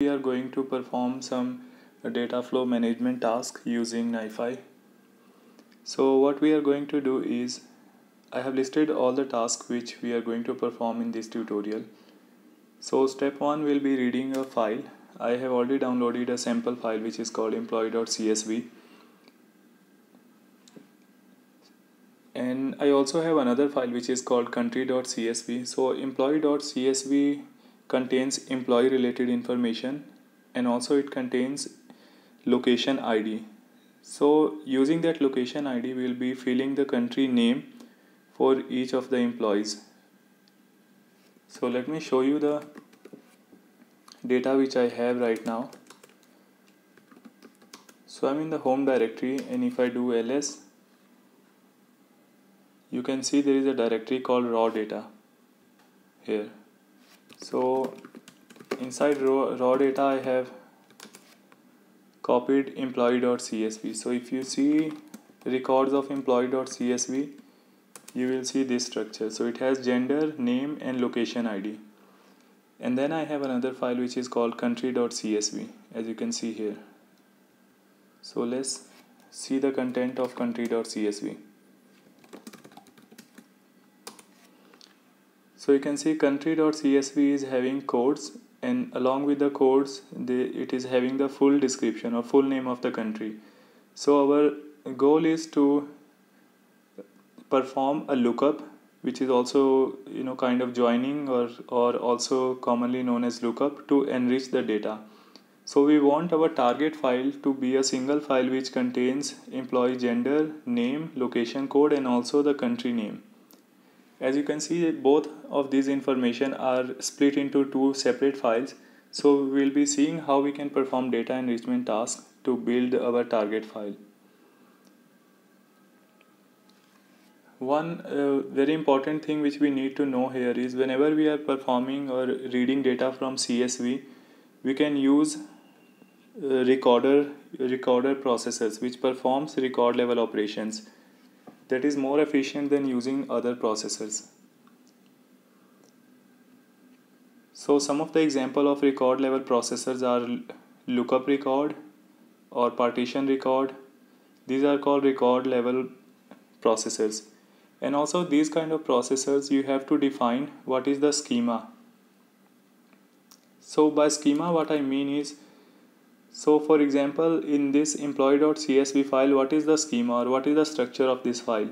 We are going to perform some data flow management task using NiFi. So what we are going to do is, I have listed all the tasks which we are going to perform in this tutorial. So step 1 will be reading a file. I have already downloaded a sample file which is called employee.csv. And I also have another file which is called country.csv. So employee.csv contains employee related information, and also it contains location ID. So using that location ID, we will be filling the country name for each of the employees. So let me show you the data which I have right now. So I'm in the home directory, and if I do ls, you can see there is a directory called raw data here. So inside raw data I have copied employee.csv. So if you see records of employee.csv, you will see this structure. So it has gender, name and location ID. And then I have another file which is called country.csv, as you can see here. So let's see the content of country.csv. So you can see country.csv is having codes, and along with the codes it is having the full description or full name of the country. So our goal is to perform a lookup, which is also kind of joining or also commonly known as lookup, to enrich the data. So we want our target file to be a single file which contains employee gender, name, location code and also the country name. As you can see, both of these information are split into two separate files. So we will be seeing how we can perform data enrichment task to build our target file. One very important thing which we need to know here is, whenever we are performing or reading data from CSV, we can use recorder processors which performs record level operations. That is more efficient than using other processors. So some of the example of record level processors are lookup record or partition record. These are called record level processors. And also these kind of processors, you have to define what is the schema. So by schema what I mean is, so for example in this employee.csv file, what is the schema or what is the structure of this file?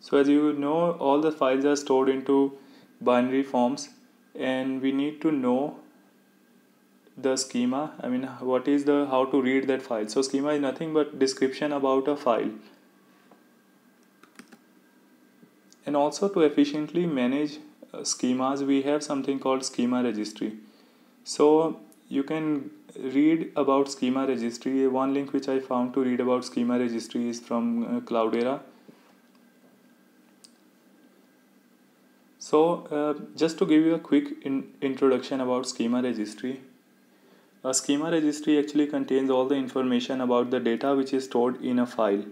So as you know, all the files are stored into binary forms, and we need to know the schema. I mean, what is the, how to read that file. So schema is nothing but description about a file. And also to efficiently manage schemas, we have something called schema registry. So you can read about schema registry. One link which I found to read about schema registry is from Cloudera. So just to give you a quick introduction about schema registry. A schema registry actually contains all the information about the data which is stored in a file.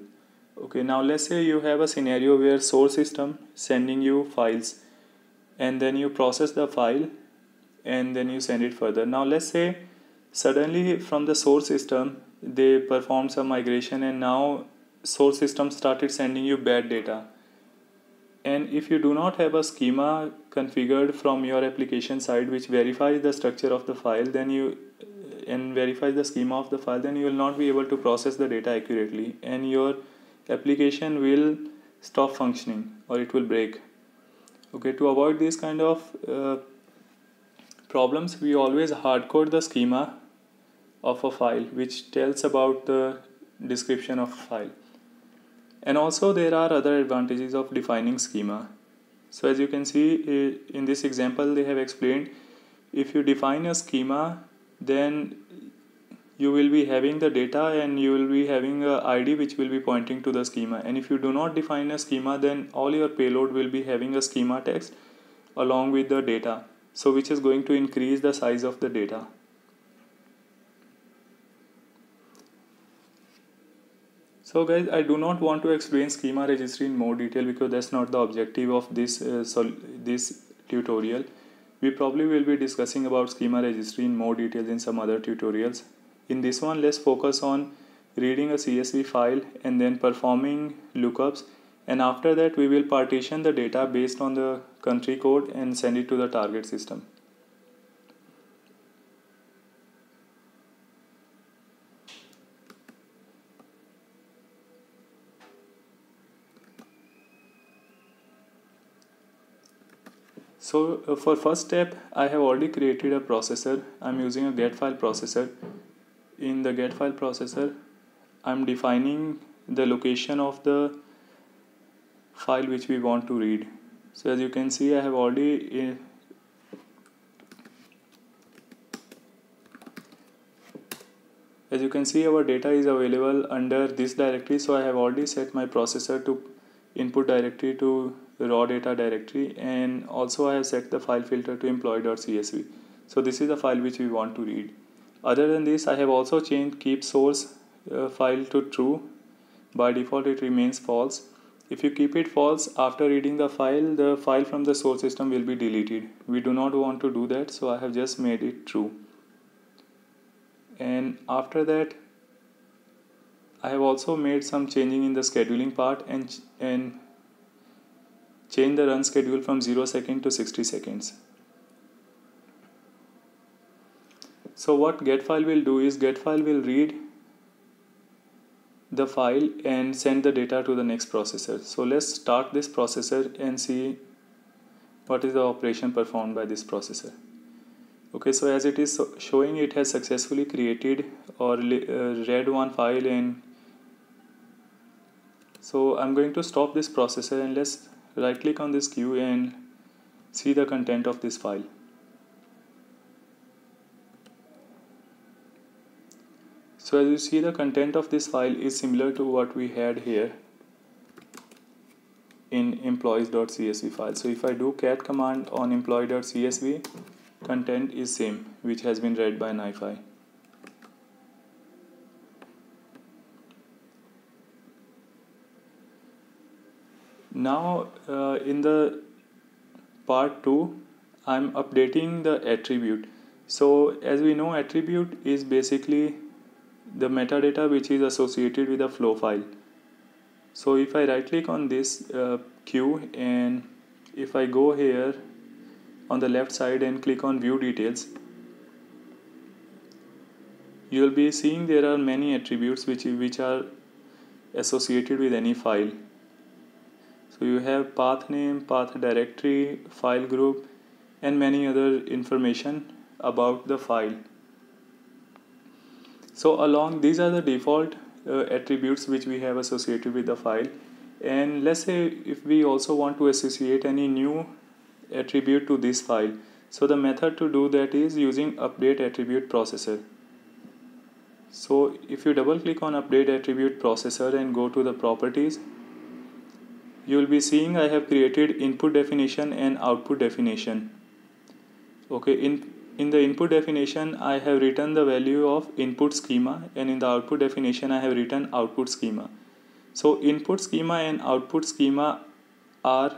Okay, now let's say you have a scenario where source system sending you files, and then you process the file and then you send it further. Now let's say suddenly from the source system they performed some migration, and now source system started sending you bad data. And if you do not have a schema configured from your application side which verifies the structure of the file, then you and verifies the schema of the file, then you will not be able to process the data accurately, and your application will stop functioning or it will break. Okay, to avoid this kind of problems, we always hard code the schema of a file which tells about the description of a file. And also there are other advantages of defining schema. So as you can see in this example they have explained, if you define a schema, then you will be having the data and you will be having an ID which will be pointing to the schema. And if you do not define a schema, then all your payload will be having a schema text along with the data, so which is going to increase the size of the data. So guys, I do not want to explain schema registry in more detail because that's not the objective of this tutorial. We probably will be discussing about schema registry in more details in some other tutorials. In this one, let's focus on reading a CSV file and then performing lookups, and after that we will partition the data based on the country code and send it to the target system. So for first step, I have already created a processor. I'm using a get file processor. In the get file processor, I'm defining the location of the file which we want to read. So as you can see, I have already our data is available under this directory, so I have already set my processor to input directory to raw data directory, and also I have set the file filter to employee.csv. so this is the file which we want to read. Other than this, I have also changed keep source file to true. By default it remains false. If you keep it false, after reading the file from the source system will be deleted. We do not want to do that, so I have just made it true. And after that, I have also made some changing in the scheduling part and change the run schedule from 0 second to 60 seconds. So what get file will do is get file will read the file and send the data to the next processor. So let's start this processor and see what is the operation performed by this processor. Okay, so as it is showing, it has successfully created or read one file, and so I'm going to stop this processor, and let's right click on this queue and see the content of this file. So as you see, the content of this file is similar to what we had here in employees.csv file. So if I do cat command on employee.csv, content is same, which has been read by NiFi. Now in the part 2, I'm updating the attribute. So as we know, attribute is basically the metadata which is associated with a flow file. So if I right click on this queue, and if I go here on the left side and click on view details, you will be seeing there are many attributes which are associated with any file. So you have path name, path directory, file group, and many other information about the file. So along these are the default attributes which we have associated with the file. And let's say if we also want to associate any new attribute to this file, so the method to do that is using Update Attribute Processor. So if you double click on Update Attribute Processor and go to the properties, you will be seeing I have created input definition and output definition. Okay, in the input definition I have written the value of input schema, and in the output definition I have written output schema. So input schema and output schema are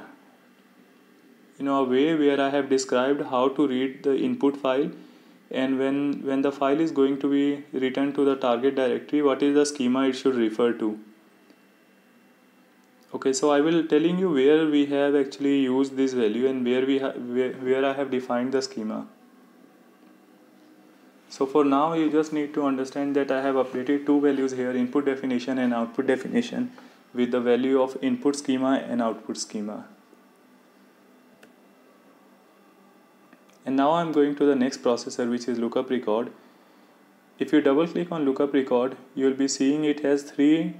a way where I have described how to read the input file, and when the file is going to be returned to the target directory, what is the schema it should refer to. Okay, so I will telling you where we have actually used this value and where I have defined the schema. So for now you just need to understand that I have updated two values here, input definition and output definition, with the value of input schema and output schema. And now I'm going to the next processor, which is lookup record. If you double click on lookup record, you will be seeing it has three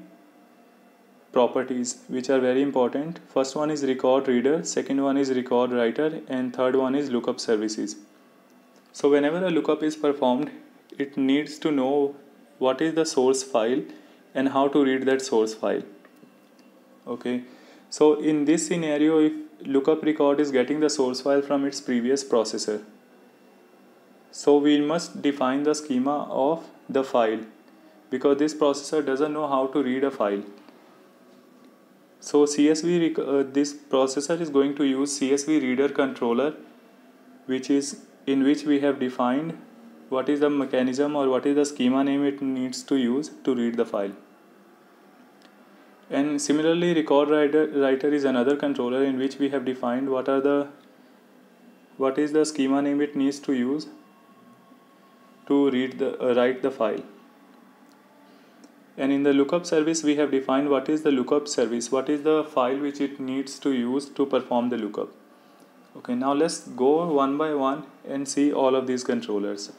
properties which are very important. First one is record reader, second one is record writer, and third one is lookup services. So whenever a lookup is performed, it needs to know what is the source file and how to read that source file. Okay, so in this scenario, if lookup record is getting the source file from its previous processor, so we must define the schema of the file, because this processor doesn't know how to read a file. So this processor is going to use CSV Reader controller, which is in which we have defined what is the mechanism or what is the schema name it needs to use to read the file. And similarly, record writer is another controller in which we have defined what is the schema name it needs to use to write the file. And in the lookup service, we have defined what is the lookup service, what is the file which it needs to use to perform the lookup. Okay, now let's go one by one and see all of these controllers.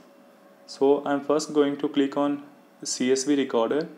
So I'm first going to click on CSV recorder